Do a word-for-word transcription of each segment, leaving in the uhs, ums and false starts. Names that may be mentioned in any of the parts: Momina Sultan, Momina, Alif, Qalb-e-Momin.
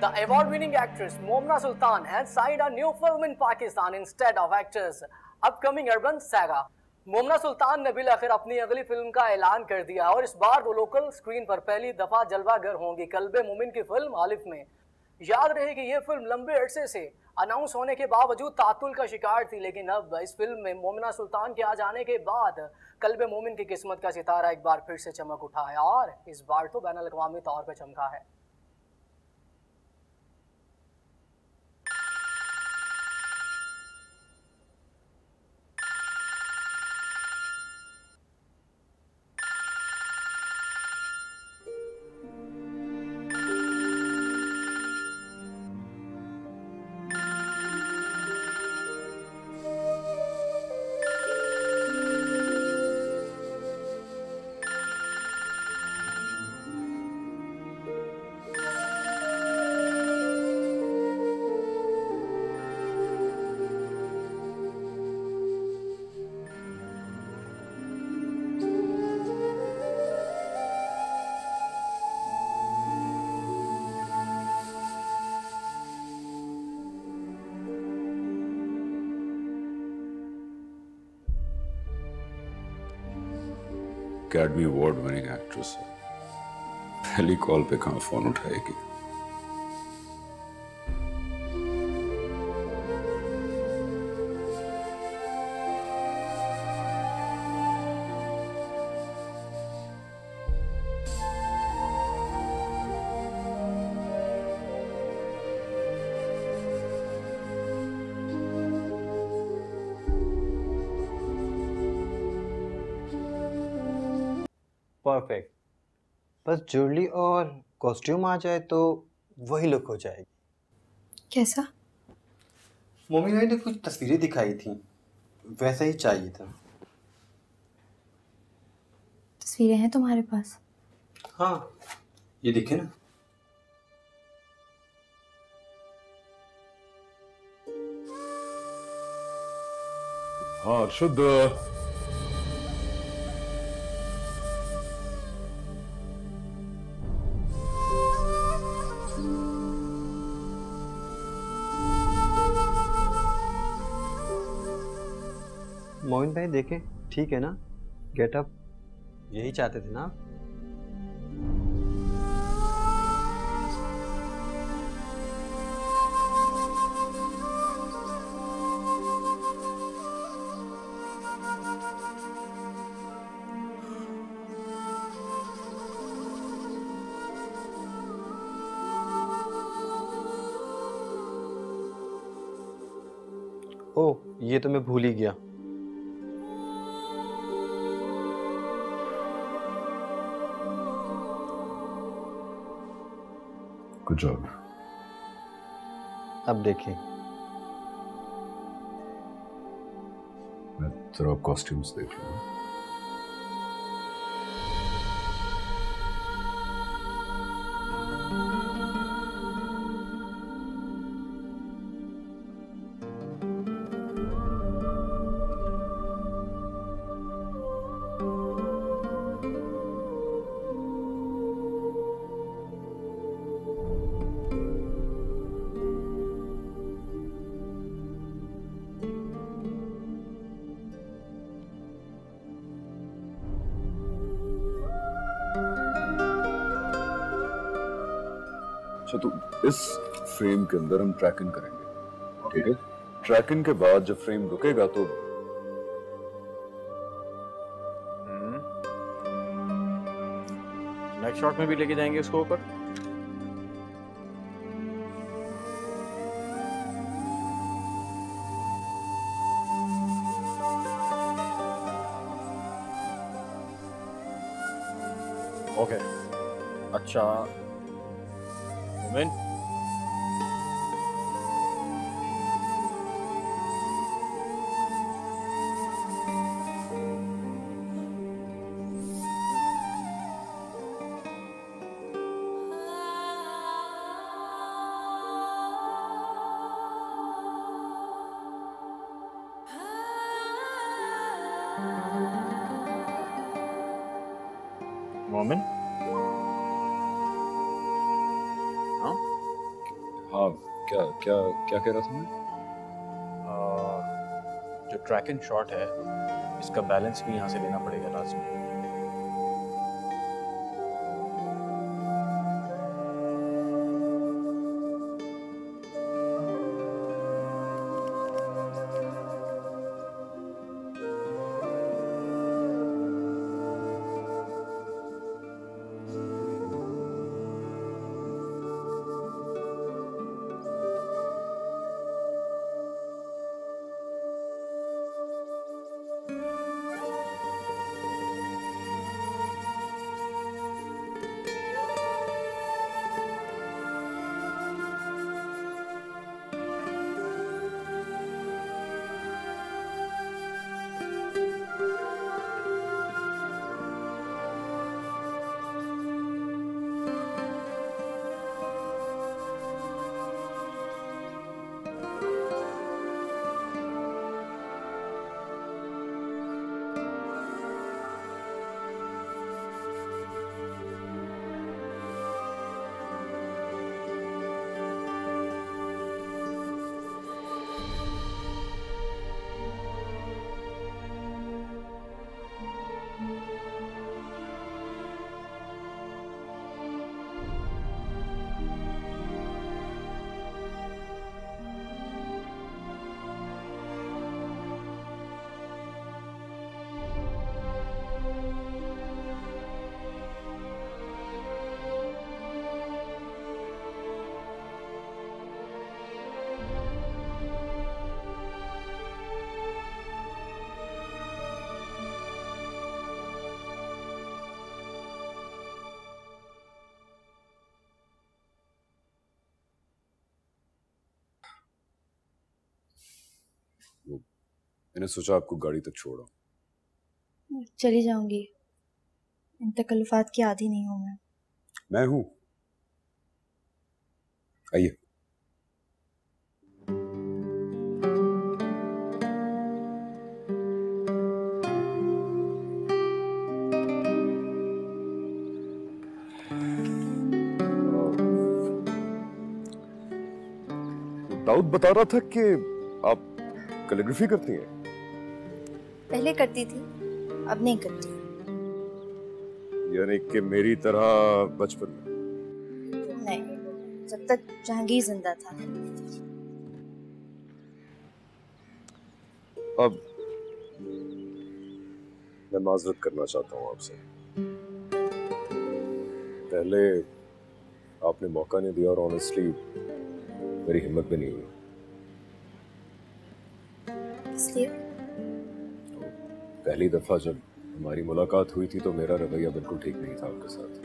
The award-winning actress Momina Sultan has signed a new film in Pakistan instead of actress upcoming urban saga. Momina सुल्तान ने बिलआखिर अपनी अगली film का ऐलान कर दिया और इस बार वो लोकल स्क्रीन पर पहली दफा जलवागर होंगी कल्बे मोमिन की फिल्म आलिफ में। याद रहे कि ये फिल्म लंबे अरसे से अनाउंस होने के बावजूद तातुल का शिकार थी, लेकिन अब इस फिल्म में मोमिना सुल्तान के आ जाने के बाद कल्बे मोमिन की किस्मत का सितारा एक बार फिर से चमक उठा है और इस बार तो बैनुल अक़वामी तौर पर चमका है। अकेडमी अवार्ड विनिंग एक्ट्रेस है, पहली कॉल पे कहाँ फोन उठाएगी। परफेक्ट, बस ज्वेलरी और कॉस्ट्यूम आ जाए तो वही लुक हो जाएगी। कैसा? मोमिना ने कुछ तस्वीरें दिखाई थी, वैसा ही चाहिए था। तस्वीरें हैं तुम्हारे पास? हाँ, ये देखे ना। हाँ शुद्ध मोइन भाई देखें, ठीक है ना गेटअप? यही चाहते थे ना आप? ओ, ये तो मैं भूल ही गया। जॉब अब देखिए, मैं थोड़ा कॉस्ट्यूम्स देख लूँ। अच्छा तो इस फ्रेम के अंदर हम ट्रैक इन करेंगे, ठीक है? ट्रैक इन के बाद जब फ्रेम रुकेगा तो नेक्स्ट शॉट में भी लेके जाएंगे इसको ऊपर। ओके अच्छा मोमिन, मोमिन हाँ, क्या क्या क्या कह रहा था मैं? जो ट्रैक एंड शॉट है इसका बैलेंस भी यहाँ से लेना पड़ेगा लाजमी। मैंने सोचा आपको गाड़ी तक छोड़ा। चली जाऊंगी, इन तकल्लुफात की आदी नहीं हूं मैं। मैं हूं, आइए। दाऊद बता रहा था कि आप कैलीग्राफी करती हैं? पहले करती थी, अब नहीं करती। यानी कि मेरी तरह बचपन में? नहीं, जब तक जहांगीर जिंदा था। अब मैं माजरत करना चाहता हूँ आपसे। पहले आपने मौका नहीं दिया और ऑनेस्टली मेरी हिम्मत भी नहीं हुई। इसलिए? पहली दफा जब हमारी मुलाकात हुई थी तो मेरा रवैया बिल्कुल ठीक नहीं था आपके साथ।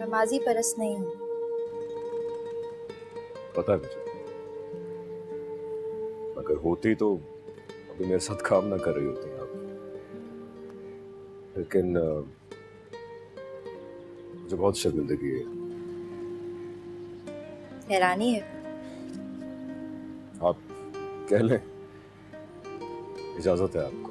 मैं माजी परस नहीं हूँ। पता है मुझे, अगर होती तो अभी मेरे साथ काम ना कर रही होती आप। लेकिन मुझे बहुत शर्मिंदगी है, हैरानी है। आप कह लें इजाजत है आपको।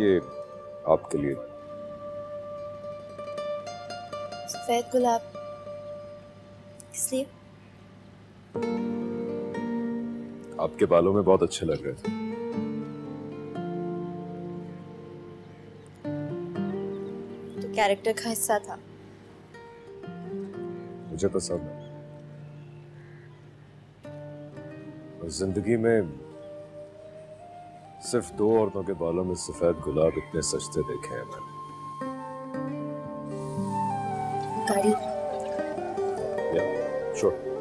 ये आपके लिए सफेद गुलाब। इसलिए? आपके बालों में बहुत अच्छे लग रहे थे। कैरेक्टर का हिस्सा था। मुझे तो सब जिंदगी में सिर्फ दो औरतों के बालों में सफेद गुलाब इतने सजते देखे हैं मैंने। गाड़ी? या, श्योर।